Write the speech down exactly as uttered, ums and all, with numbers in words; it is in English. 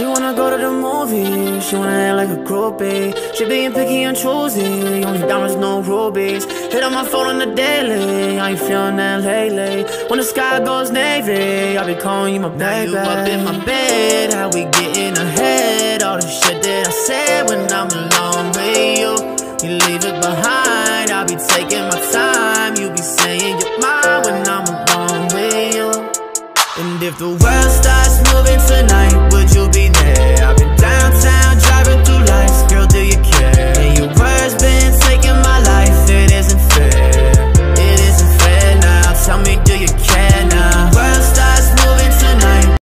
She wanna go to the movies, she wanna act like a groupie. She being picky and choosy, only diamonds, no rubies. Hit on my phone on the daily, I ain't feeling that lately. When the sky goes navy, I be calling you my baby. Now you up in my bed, how we getting ahead? All the shit that I said when I'm alone with you, you leave it behind.